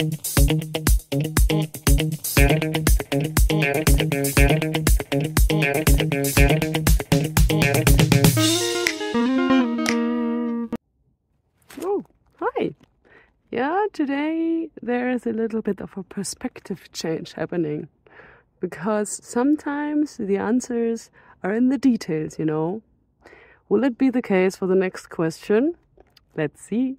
Oh, hi! Yeah, today there is a little bit of a perspective change happening, because sometimes the answers are in the details, you know. Will it be the case for the next question? Let's see.